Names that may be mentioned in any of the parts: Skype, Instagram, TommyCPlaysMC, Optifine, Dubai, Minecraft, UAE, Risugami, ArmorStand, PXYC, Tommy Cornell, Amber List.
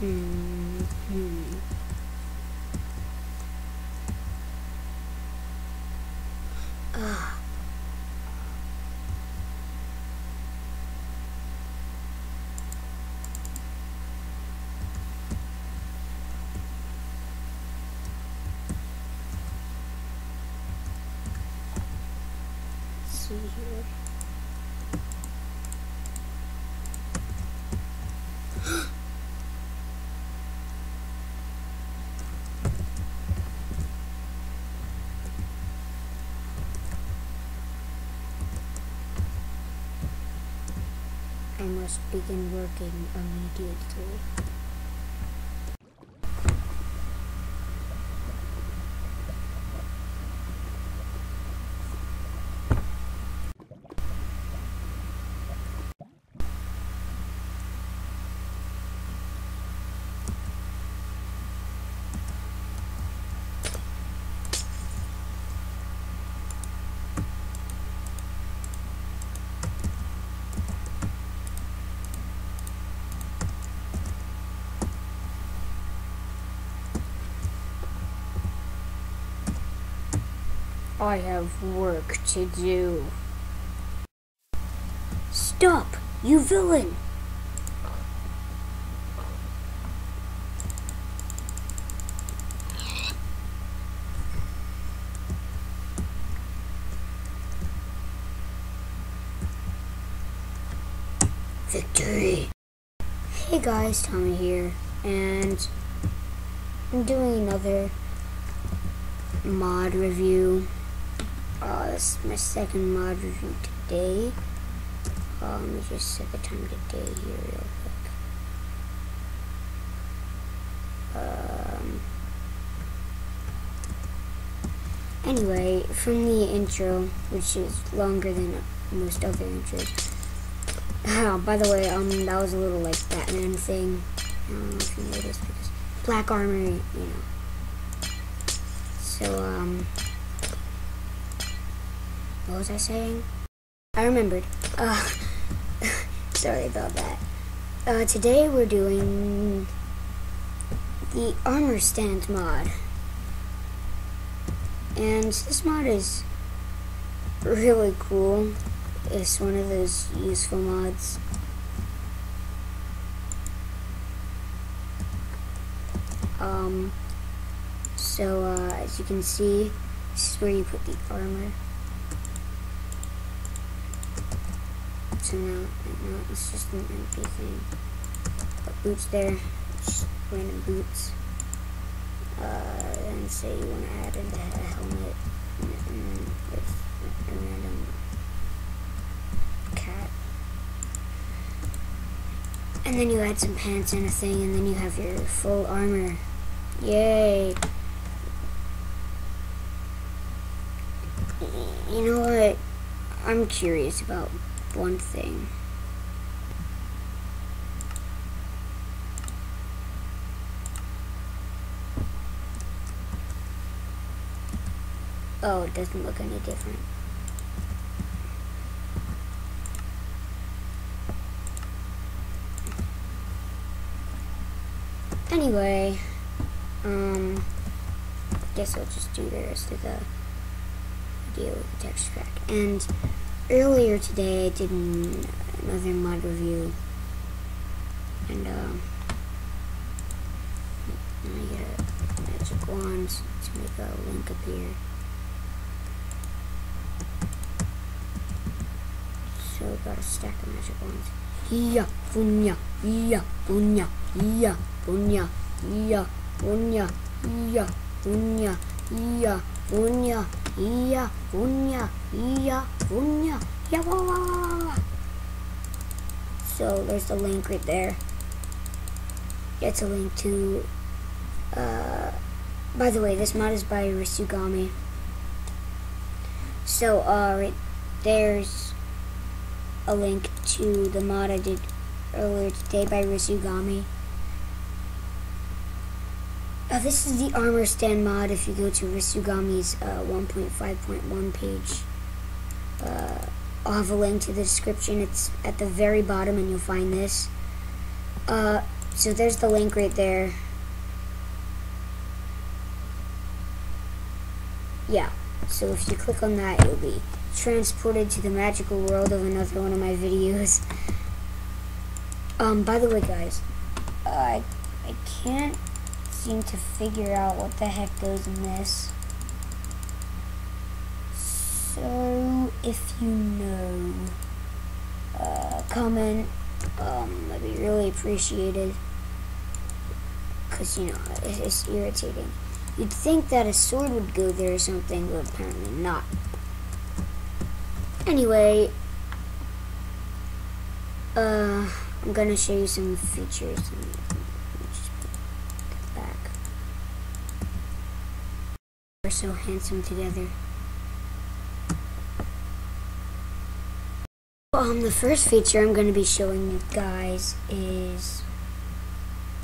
See here. I must begin working immediately. I have work to do. Stop, you villain! Victory! Hey guys, Tommy here, and I'm doing another mod review. This is my second mod review today. Let me just set the time today here real quick. Anyway, from the intro, which is longer than most other intros. By the way, that was a little like Batman thing. I don't know if you noticed, because black armor, you know. So, what was I saying? I remembered. Sorry about that. Today we're doing the ArmorStand mod. And this mod is really cool. It's one of those useful mods. As you can see, this is where you put the armor. So now it's just an empty thing. Put boots there, just random boots. And say you want to add in a helmet, and then with a random cat. And then you add some pants and a thing, and then you have your full armor. Yay! You know what? I'm curious about one thing. Oh, it doesn't look any different. Anyway, guess I'll just do the rest of the video with the text track. And earlier today I did another mod review, and I get a magic wand to make a link appear. So we got a stack of magic wands. Yeah, punya, yeah, punya, yeah, punya, yeah, punya, yeah, punya, yeah, punya. Iya, punya, iya, punya, yeah, wah. So there's the link right there. It's a link to. By the way, this mod is by Risugami. So right there's a link to the mod I did earlier today by Risugami. This is the ArmorStand mod. If you go to Risugami's 1.5.1 page, I'll have a link to the description. It's at the very bottom, and you'll find this. So there's the link right there. Yeah, so if you click on that, you'll be transported to the magical world of another one of my videos. By the way, guys, I can't seem to figure out what the heck goes in this. So if you know, comment, that'd be really appreciated, because, you know, it's irritating. You'd think that a sword would go there or something, but apparently not. Anyway, I'm gonna show you some features. Back. We're so handsome together. The first feature I'm going to be showing you guys is,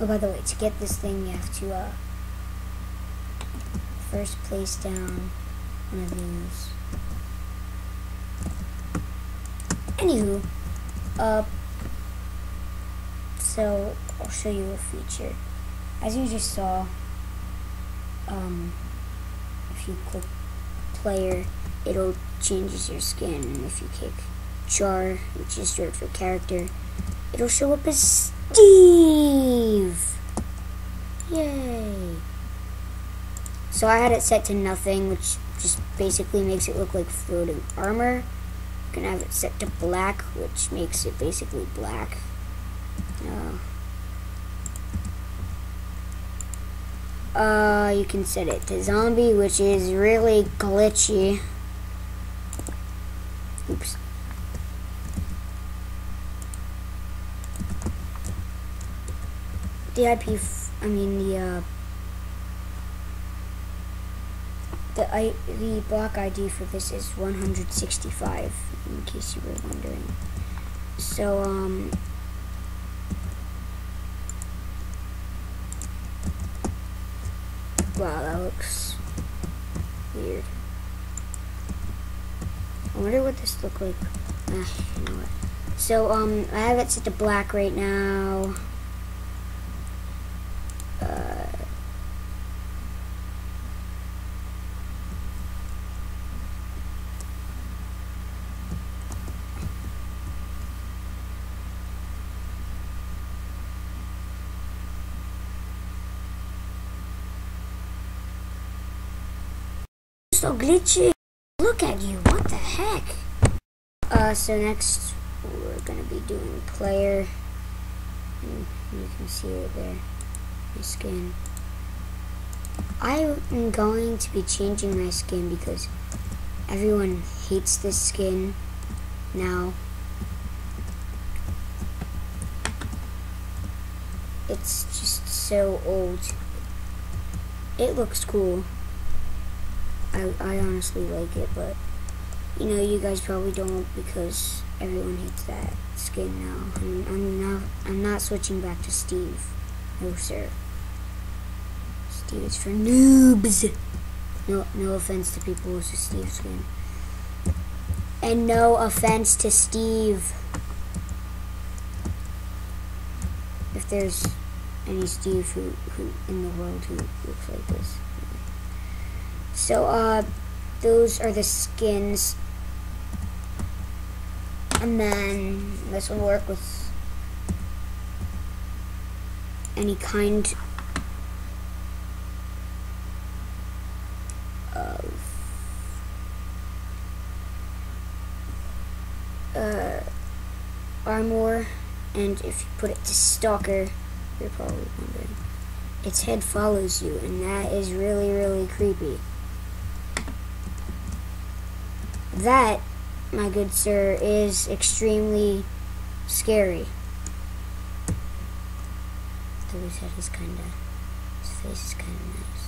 oh, by the way, to get this thing you have to first place down one of these. Anywho, so I'll show you a feature. As you just saw, if you click player, it'll changes your skin, and if you click Char, which is short for character, it'll show up as Steve. Yay! So I had it set to nothing, which just basically makes it look like floating armor. You can have it set to black, which makes it basically black. You can set it to zombie, which is really glitchy. Oops. The block ID for this is 165, in case you were wondering. So, wow, that looks weird. I wonder what this looked like. You know what. So, I have it set to black right now. So glitchy. Look at you. What the heck? So next we're gonna be doing player. And you can see it there. My skin. I am going to be changing my skin because everyone hates this skin now. It's just so old. It looks cool. I honestly like it, but, you know, you guys probably don't because everyone hates that skin now. I'm not switching back to Steve. No, sir. Steve is for noobs. No offense to people who use Steve's skin. And no offense to Steve. If there's any Steve who in the world who looks like this. So, those are the skins. And then this will work with any kind of armor. And if you put it to stalker, you're probably wondering, its head follows you, and that is really, really creepy. That, my good sir, is extremely scary. Though his head is kinda, his face is kinda nice.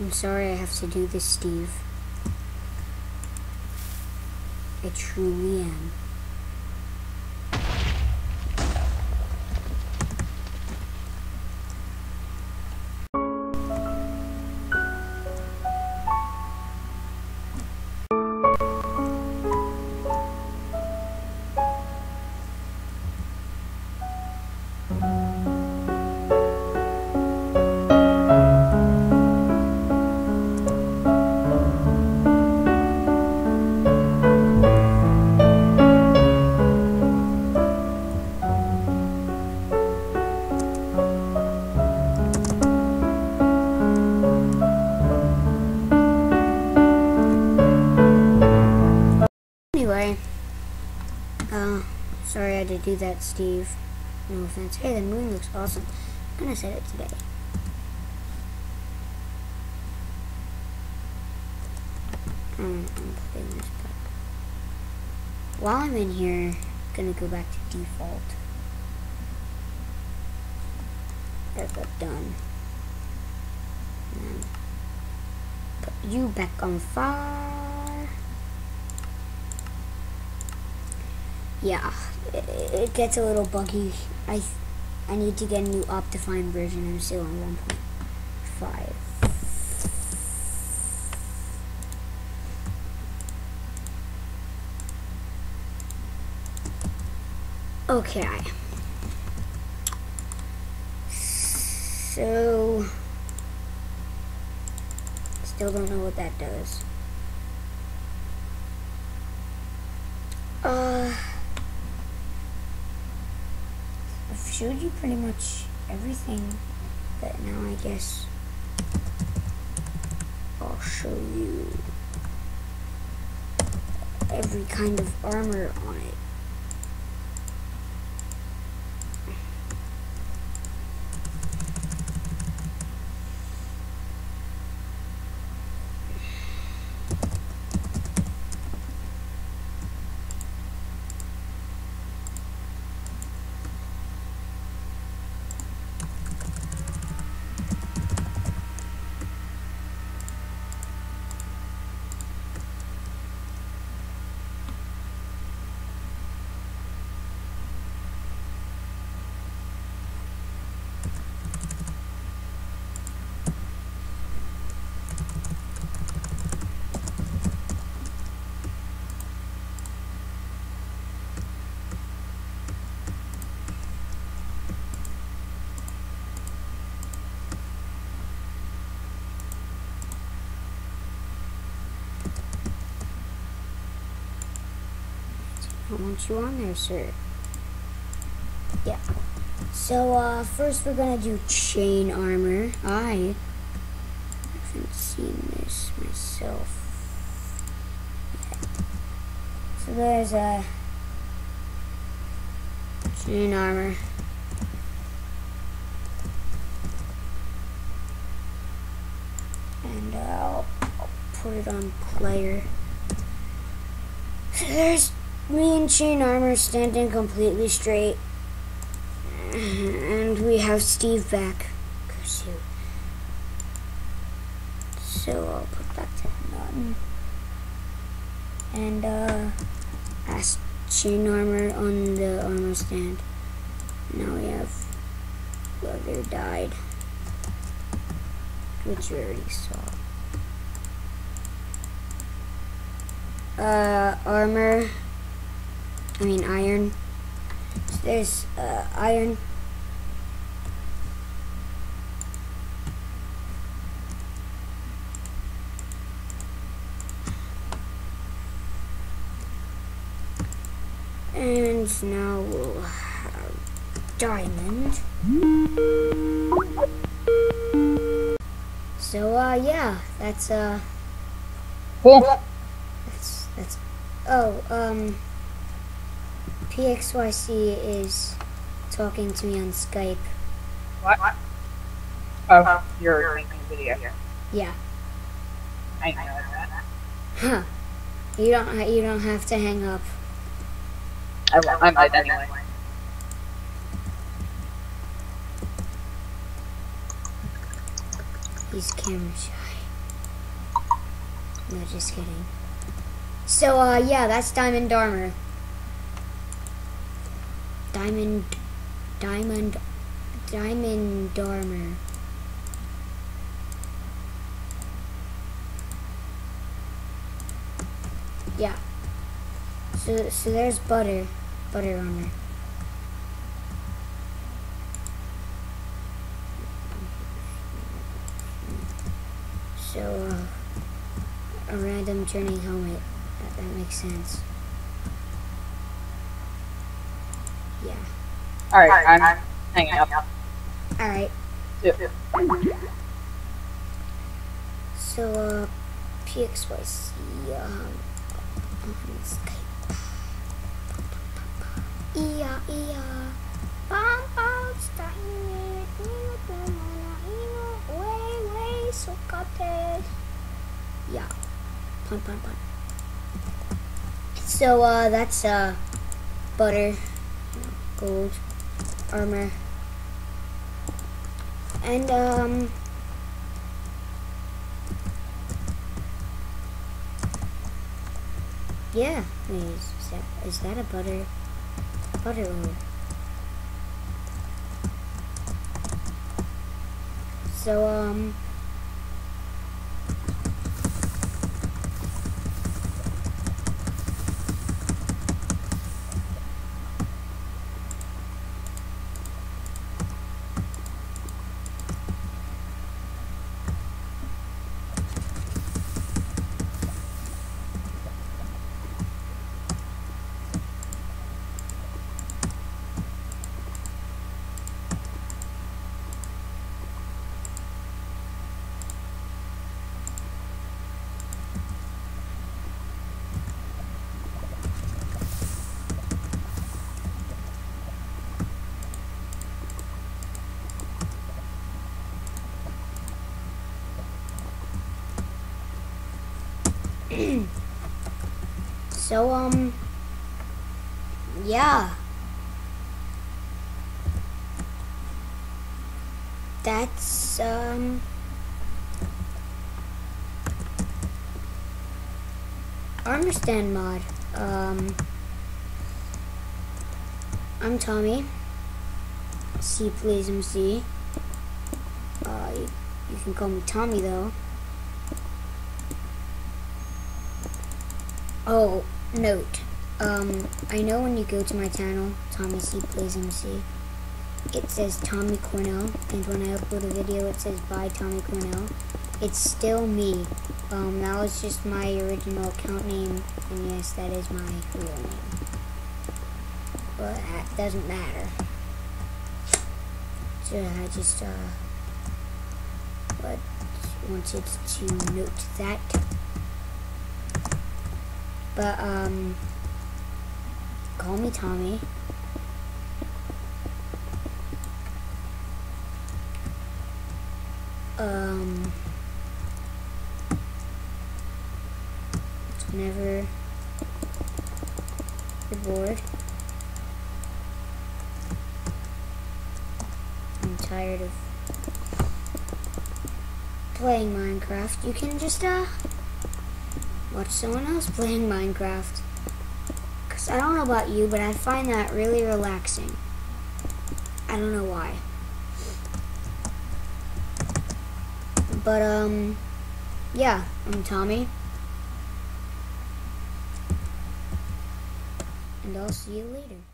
I'm sorry I have to do this, Steve. I truly am. anyway, sorry I had to do that, Steve. No offense. Hey, the moon looks awesome. I'm gonna set it today. I'm putting this back. While I'm in here, I'm gonna go back to default. There we go, done. And put you back on fire. Yeah, it gets a little buggy. I need to get a new Optifine version. I'm still on 1.5. Okay. So, still don't know what that does. I've showed you pretty much everything, but now I guess I'll show you every kind of armor on it. I want you on there, sir. Yeah. So, first we're gonna do chain armor. I haven't seen this myself yet. So there's a chain armor. And I'll put it on player. So there's me and chain armor standing completely straight, and we have Steve back. So I'll put back to none, and ask chain armor on the armor stand. Now we have leather dyed, which we already saw. Iron. So there's iron. And now we'll have diamond. So yeah, PXYC is talking to me on Skype. What? Oh, you're making a video here. Yeah. I know that. Huh. You don't have to hang up. I might anyway. He's camera shy. No, just kidding. So, yeah, that's diamond armor. Diamond armor. Yeah. So there's butter armor. So a random journey helmet. That makes sense. Yeah. Alright, I'm hanging up. Alright. Yeah. So, PXYC, on Skype. Yeah. Pun, pun, pun. So, that's, butter, gold, armor, and, yeah. Wait, is that a butter? Butter roll. So, yeah, that's, ArmorStand mod. I'm Tommy, C please MC, you can call me Tommy though. Oh, note, I know when you go to my channel, Tommy C Plays MC, it says Tommy Cornell, and when I upload a video it says by Tommy Cornell. It's still me. That was just my original account name, and yes, that is my real name. But that doesn't matter. So I just, wanted to note that. But, call me Tommy. Whenever you're bored. I'm tired of playing Minecraft. You can just, watch someone else playing Minecraft, because I don't know about you, but I find that really relaxing. I don't know why, but yeah, I'm Tommy, and I'll see you later.